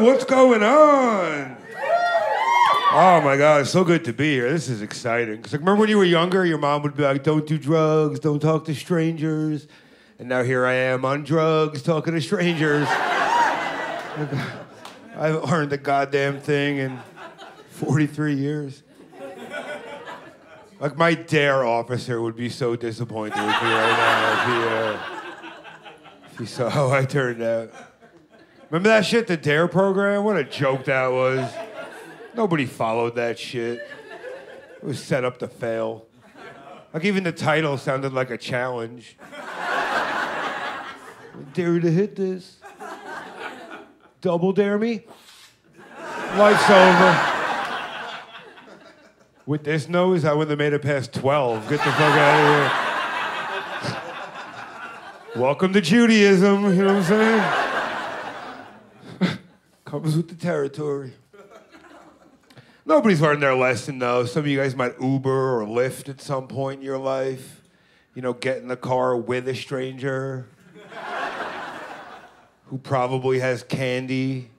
what's going on? Oh my God, it's so good to be here. This is exciting. Cause like, remember when you were younger, your mom would be like, don't do drugs, don't talk to strangers. And now here I am on drugs, talking to strangers. I haven't learned a goddamn thing in 43 years. Like my DARE officer would be so disappointed with me right now if he saw how I turned out. Remember that shit, the DARE program? What a joke that was. Nobody followed that shit. It was set up to fail. Like even the title sounded like a challenge. I dare you to hit this. Double dare me? Life's over. With this nose, I wouldn't have made it past 12. Get the fuck out of here. Welcome to Judaism, you know what I'm saying? Comes with the territory. Nobody's learned their lesson, though. Some of you guys might Uber or Lyft at some point in your life. You know, get in the car with a stranger who probably has candy.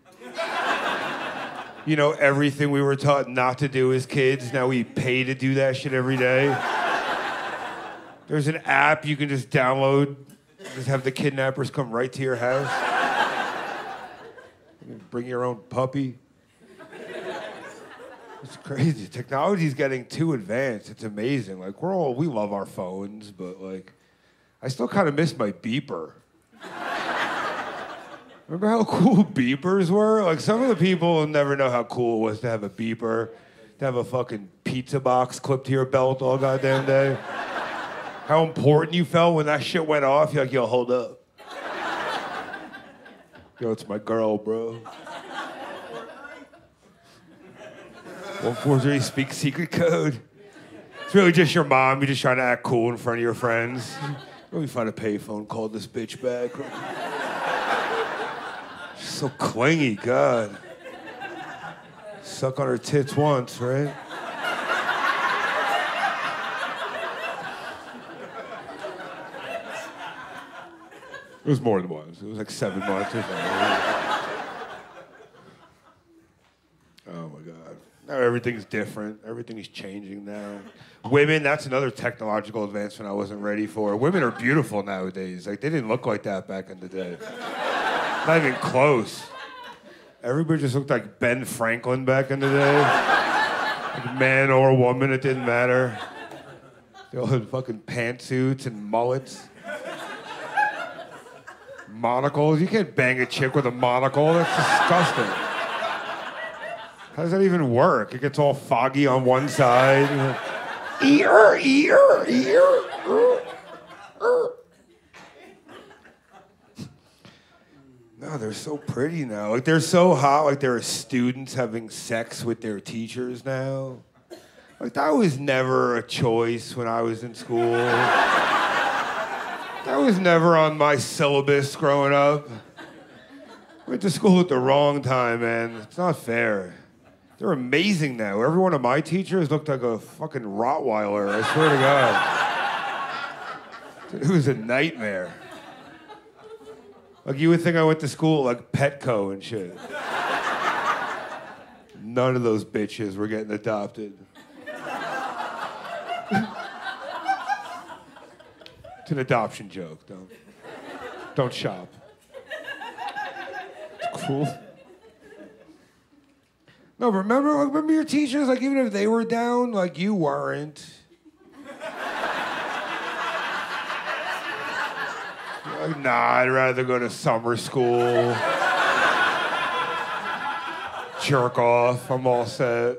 You know, everything we were taught not to do as kids, now we pay to do that shit every day. There's an app you can just download, just have the kidnappers come right to your house. You can bring your own puppy. It's crazy. Technology's getting too advanced. It's amazing. Like, we love our phones, but like, I still kind of miss my beeper. Remember how cool beepers were? Like, some of the people will never know how cool it was to have a beeper, to have a fucking pizza box clipped to your belt all goddamn day. How important you felt when that shit went off. You're like, yo, hold up. Yo, it's my girl, bro. 143 speak secret code. It's really just your mom. You're just trying to act cool in front of your friends. Let me find a payphone, call this bitch back. So clingy, God. Suck on her tits once, right? It was more than once. It was like 7 months or something. Oh my God. Now everything's different. Everything's changing now. Women, that's another technological advancement I wasn't ready for. Women are beautiful nowadays. Like, they didn't look like that back in the day. Not even close. Everybody just looked like Ben Franklin back in the day. Like man or woman, it didn't matter. They all had fucking pantsuits and mullets. Monocles. You can't bang a chick with a monocle. That's disgusting. How does that even work? It gets all foggy on one side. No, they're so pretty now. Like, they're so hot. Like, there are students having sex with their teachers now. Like, that was never a choice when I was in school. That was never on my syllabus growing up. Went to school at the wrong time, man. It's not fair. They're amazing now. Every one of my teachers looked like a fucking Rottweiler, I swear to God. Dude, it was a nightmare. Like, you would think I went to school at, like, Petco and shit. None of those bitches were getting adopted. It's an adoption joke. Don't shop. It's cool. No, remember your teachers? Like, even if they were down, like, you weren't. Like, nah, I'd rather go to summer school. Jerk off, I'm all set.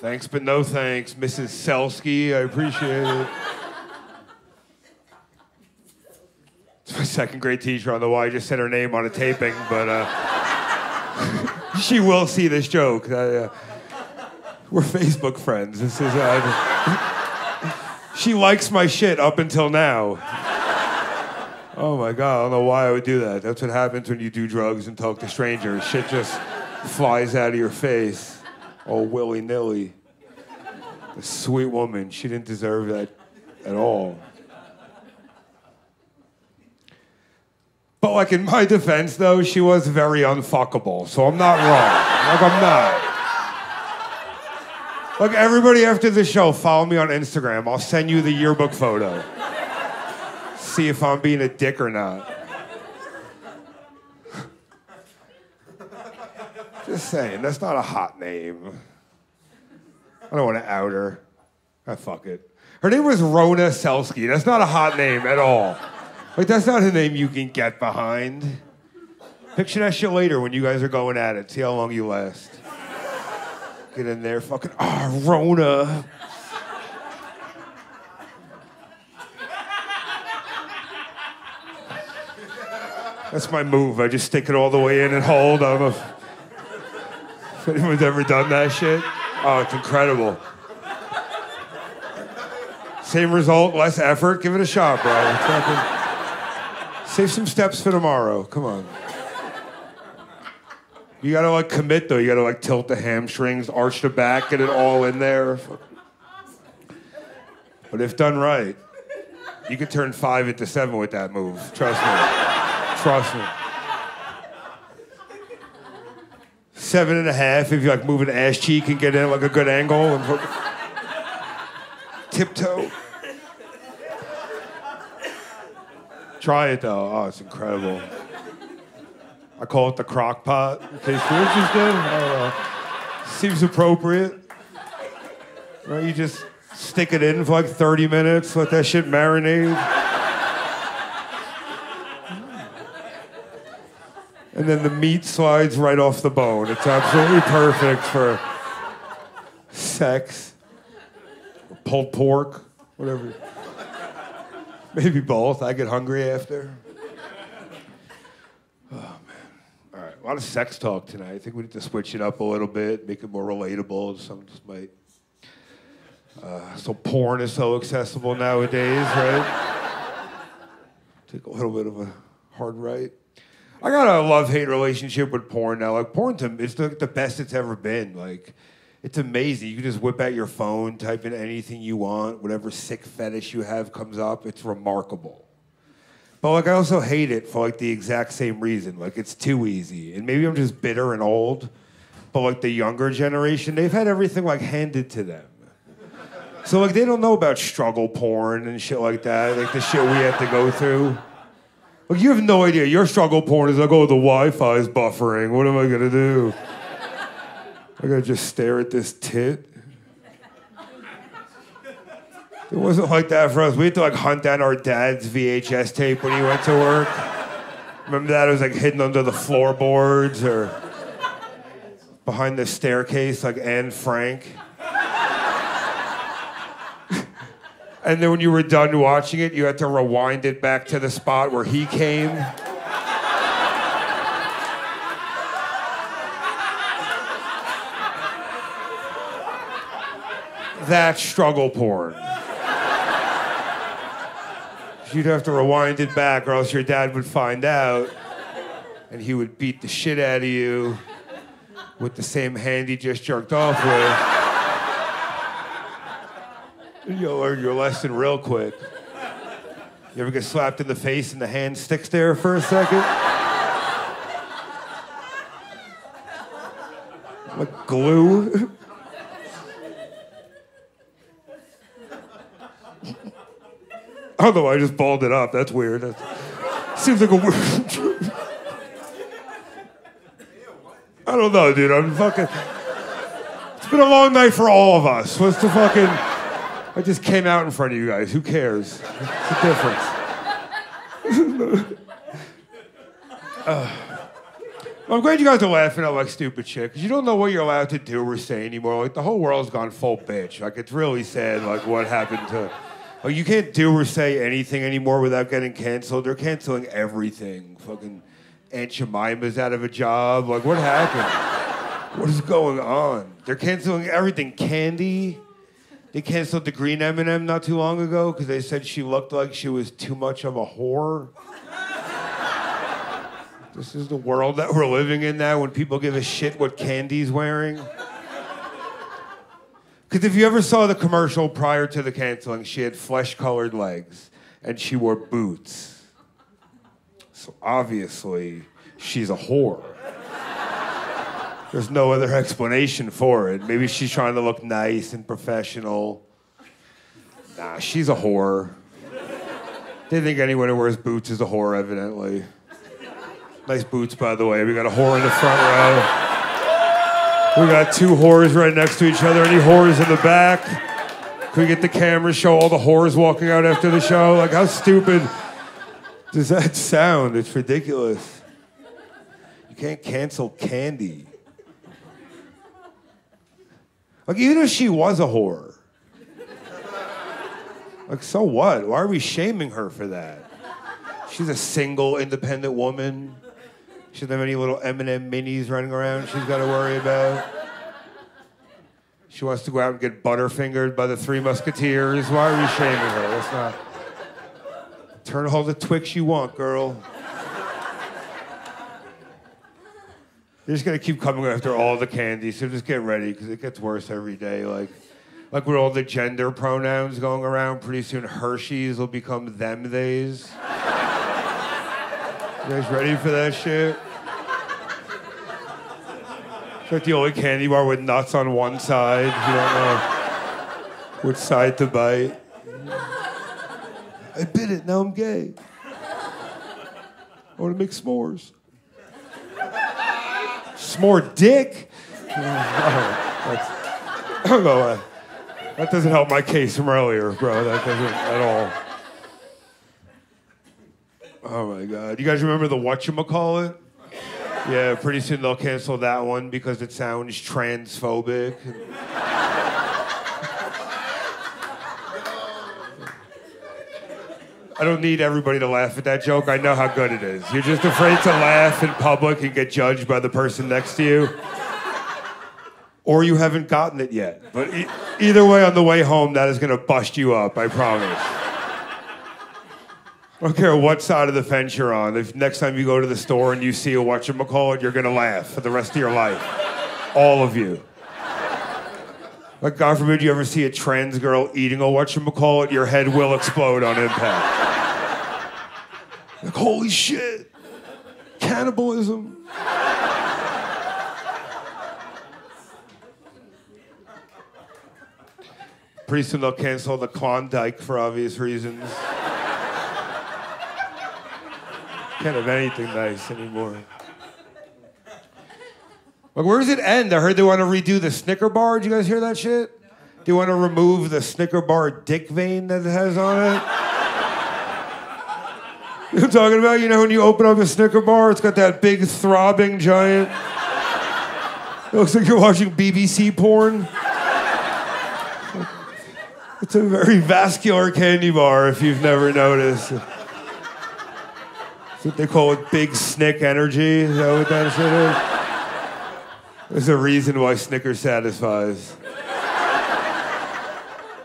Thanks, but no thanks, Mrs. Selsky, I appreciate it. It's my second grade teacher on the wall. I just said her name on a taping, but she will see this joke. We're Facebook friends. This is she likes my shit up until now. Oh my God, I don't know why I would do that. That's what happens when you do drugs and talk to strangers. Shit just flies out of your face, all willy-nilly. The sweet woman, she didn't deserve that at all. But But like in my defense though, she was very unfuckable, so I'm not wrong. Like I'm not. Look, everybody after the show, follow me on Instagram. I'll send you the yearbook photo. See if I'm being a dick or not. Just saying, that's not a hot name. I don't want to out her. Ah, fuck it. Her name was Rona Selsky. That's not a hot name at all. Like, that's not a name you can get behind. Picture that shit later when you guys are going at it. See how long you last. Get in there, fucking, Rona. That's my move. I just stick it all the way in and hold. I don't know if anyone's ever done that shit. Oh, it's incredible. Same result, less effort. Give it a shot, bro. Save some steps for tomorrow. Come on. You gotta like commit though. You gotta like tilt the hamstrings, arch the back, get it all in there. But if done right, you could turn 5 into 7 with that move. Trust me. Trust me. 7 1/2 if you like move an ass cheek and get in at like a good angle and tiptoe. Try it though. Oh, it's incredible. I call it the crock pot, in case you're interested. Seems appropriate. Right, you just stick it in for like 30 minutes, let that shit marinate. And then the meat slides right off the bone. It's absolutely perfect for sex, or pulled pork, whatever. Maybe both, I get hungry after. A lot of sex talk tonight. I think we need to switch it up a little bit, make it more relatable. Some just might. So porn is so accessible nowadays, right? Take a little bit of a hard right. I got a love-hate relationship with porn now. Like porn, it's the best it's ever been. Like, it's amazing. You can just whip out your phone, type in anything you want, whatever sick fetish you have comes up. It's remarkable. But like I also hate it for like the exact same reason. Like it's too easy. And maybe I'm just bitter and old, but like the younger generation, they've had everything like handed to them. So like they don't know about struggle porn and shit like that, like the shit we have to go through. Like you have no idea. Your struggle porn is like, oh, the Wi-Fi is buffering. What am I gonna do? I gotta just stare at this tit. It wasn't like that for us. We had to like hunt down our dad's VHS tape when he went to work. Remember that? It was like hidden under the floorboards or behind the staircase, like Anne Frank. And then when you were done watching it, you had to rewind it back to the spot where he came. That's struggle porn. You'd have to rewind it back or else your dad would find out and he would beat the shit out of you with the same hand he just jerked off with. And you'll learn your lesson real quick. You ever get slapped in the face and the hand sticks there for a second? Like glue? Although I just balled it up. That's weird. That seems like a weird... I don't know, dude. I'm fucking... It's been a long night for all of us. What's the fucking... I just came out in front of you guys. Who cares? What's the difference? I'm glad you guys are laughing at like stupid shit, because you don't know what you're allowed to do or say anymore. Like, the whole world's gone full bitch. Like, it's really sad, like, what happened to... Oh, you can't do or say anything anymore without getting canceled. They're canceling everything. Fucking Aunt Jemima's out of a job. Like, what happened? What is going on? They're canceling everything. Candy. They canceled the green M&M not too long ago because they said she looked like she was too much of a whore. This is the world that we're living in now when people give a shit what Candy's wearing. Because if you ever saw the commercial prior to the canceling, she had flesh-colored legs, and she wore boots. So obviously, she's a whore. There's no other explanation for it. Maybe she's trying to look nice and professional. Nah, she's a whore. They think anyone who wears boots is a whore, evidently. Nice boots, by the way. We got a whore in the front row. We got two whores right next to each other. Any whores in the back? Can we get the camera, show all the whores walking out after the show? Like, how stupid does that sound? It's ridiculous. You can't cancel Candy. Like, even if she was a whore, like, so what? Why are we shaming her for that? She's a single, independent woman. She doesn't have any little M&M minis running around she's got to worry about. She wants to go out and get butterfingered by the Three Musketeers. Why are we shaming her? That's not... Turn all the Twix you want, girl. They're just gonna keep coming after all the candy, so just get ready, because it gets worse every day. Like with all the gender pronouns going around, pretty soon Hershey's will become them theys. You guys ready for that shit? It's like the only candy bar with nuts on one side. You don't know which side to bite. I bit it, now I'm gay. I want to make s'mores. S'more dick? I don't know. That doesn't help my case from earlier, bro. That doesn't at all. Oh, my God. You guys remember the whatchamacallit? Yeah, pretty soon they'll cancel that one because it sounds transphobic. I don't need everybody to laugh at that joke. I know how good it is. You're just afraid to laugh in public and get judged by the person next to you. Or you haven't gotten it yet. But either way, on the way home, that is going to bust you up, I promise. I don't care what side of the fence you're on. If next time you go to the store and you see a whatchamacallit, you're going to laugh for the rest of your life. All of you. Like, God forbid you ever see a trans girl eating a whatchamacallit, your head will explode on impact. Like, holy shit, cannibalism. Pretty soon they'll cancel the Klondike for obvious reasons. Can't have anything nice anymore. Like, where does it end? I heard they want to redo the Snicker bar. Did you guys hear that shit? No. They want to remove the Snicker bar dick vein that it has on it. You know what I'm talking about? You know when you open up a Snicker bar, it's got that big throbbing giant. It looks like you're watching BBC porn. It's a very vascular candy bar, if you've never noticed. That's what they call it, Big Snick Energy. Is that what that shit is? There's a reason why Snickers satisfies.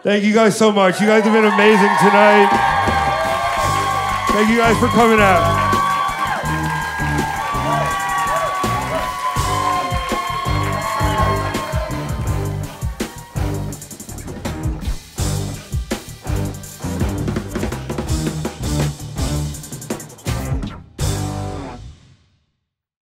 Thank you guys so much. You guys have been amazing tonight. Thank you guys for coming out.